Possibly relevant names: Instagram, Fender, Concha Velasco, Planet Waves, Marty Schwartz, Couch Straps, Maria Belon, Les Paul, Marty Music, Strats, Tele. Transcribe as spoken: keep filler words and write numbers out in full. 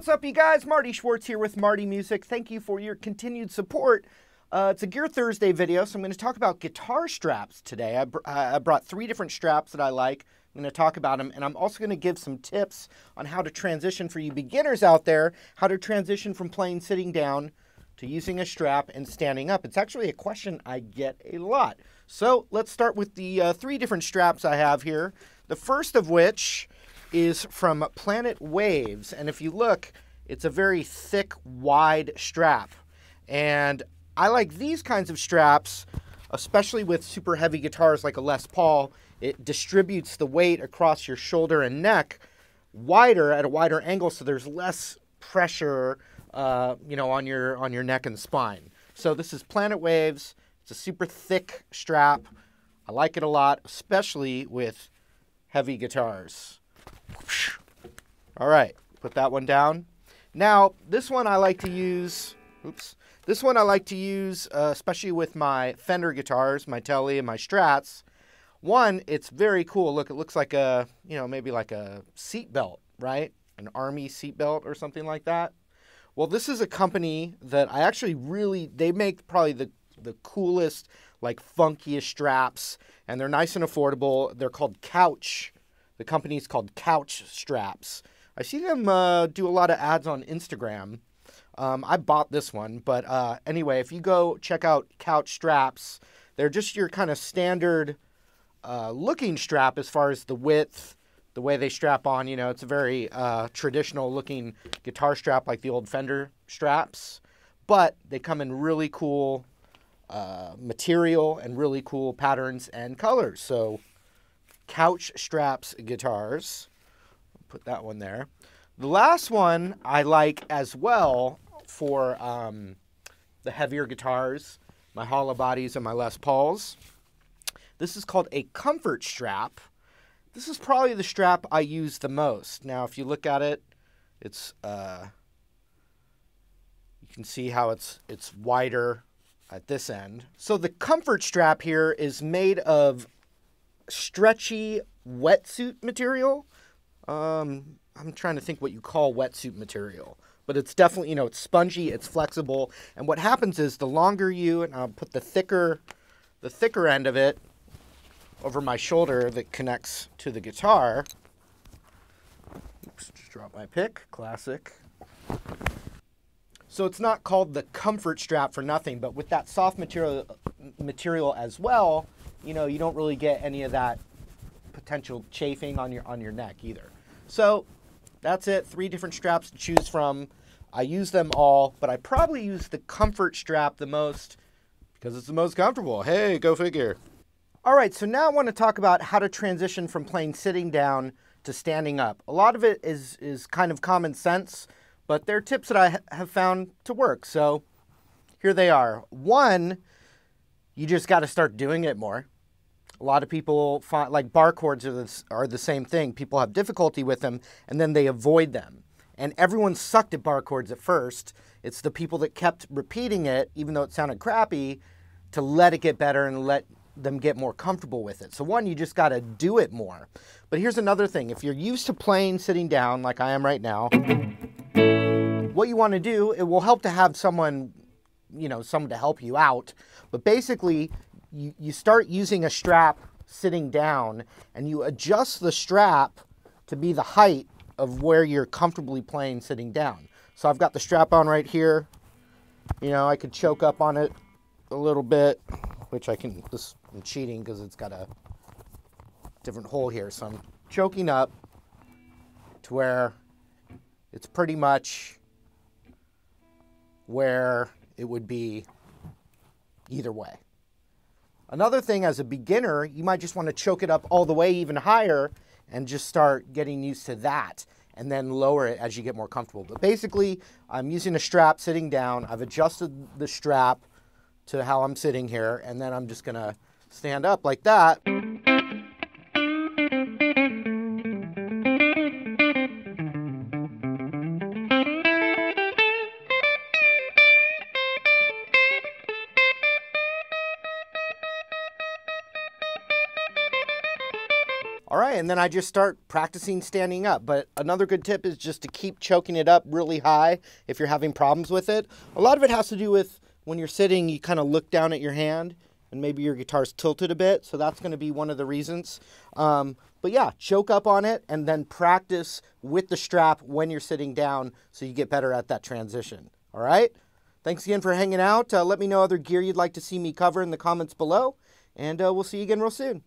what's up, you guys? Marty Schwartz here with Marty Music. Thank you for your continued support. Uh, it's a Gear Thursday video, so I'm going to talk about guitar straps today. I, br I brought three different straps that I like. I'm going to talk about them, and I'm also going to give some tips on how to transition for you beginners out there, how to transition from playing sitting down to using a strap and standing up. It's actually a question I get a lot. So let's start with the uh, three different straps I have here. The first of which is from Planet Waves, and if you look, it's a very thick, wide strap. And I like these kinds of straps, especially with super heavy guitars like a Les Paul. It distributes the weight across your shoulder and neck wider, at a wider angle, so there's less pressure uh, you know, on your, on your neck and spine. So this is Planet Waves. It's a super thick strap. I like it a lot, especially with heavy guitars. All right, put that one down. Now, this one I like to use, oops, this one I like to use, uh, especially with my Fender guitars, my Tele and my Strats. One, it's very cool. Look, it looks like a, you know, maybe like a seat belt, right? An army seat belt or something like that. Well, this is a company that I actually really, they make probably the, the coolest, like funkiest straps, and they're nice and affordable. They're called Couch. The company's called Couch Straps. I see them uh, do a lot of ads on Instagram. Um, I bought this one, but uh, anyway, if you go check out Couch Straps, they're just your kind of standard uh, looking strap as far as the width, the way they strap on. You know, it's a very uh, traditional looking guitar strap like the old Fender straps, but they come in really cool uh, material and really cool patterns and colors. So Couch Straps guitars. Put that one there. The last one I like as well for um, the heavier guitars, my hollow bodies and my Les Pauls. This is called a comfort strap. This is probably the strap I use the most. Now, if you look at it, it's uh, you can see how it's it's wider at this end. So the comfort strap here is made of stretchy wetsuit material. Um, I'm trying to think what you call wetsuit material, but it's definitely, you know, it's spongy, it's flexible. And what happens is the longer you, and I'll put the thicker, the thicker end of it over my shoulder that connects to the guitar. Oops, just dropped my pick, classic. So it's not called the comfort strap for nothing, but with that soft material material as well, you know, you don't really get any of that potential chafing on your on your neck either. So that's it, three different straps to choose from. I use them all, but I probably use the comfort strap the most because it's the most comfortable. Hey, go figure. All right, so now I want to talk about how to transition from playing sitting down to standing up. A lot of it is, is kind of common sense, but there are tips that I ha have found to work. So here they are. One, you just got to start doing it more. A lot of people find, like bar chords are the, are the same thing. People have difficulty with them and then they avoid them. And everyone sucked at bar chords at first. It's the people that kept repeating it, even though it sounded crappy, to let it get better and let them get more comfortable with it. So one, you just got to do it more. But here's another thing. If you're used to playing sitting down like I am right now, what you want to do, it will help to have someone, you know, someone to help you out. But basically, You, you start using a strap sitting down and you adjust the strap to be the height of where you're comfortably playing sitting down. So I've got the strap on right here. You know, I could choke up on it a little bit, which I can, this, I'm cheating because it's got a different hole here. So I'm choking up to where it's pretty much where it would be either way. Another thing, as a beginner, you might just want to choke it up all the way even higher and just start getting used to that and then lower it as you get more comfortable. But basically, I'm using a strap sitting down. I've adjusted the strap to how I'm sitting here, and then I'm just going to stand up like that. All right, and then I just start practicing standing up. But another good tip is just to keep choking it up really high if you're having problems with it. A lot of it has to do with when you're sitting, you kind of look down at your hand and maybe your guitar's tilted a bit. So that's gonna be one of the reasons. Um, but yeah, choke up on it and then practice with the strap when you're sitting down so you get better at that transition, all right? Thanks again for hanging out. Uh, let me know other gear you'd like to see me cover in the comments below, and uh, we'll see you again real soon.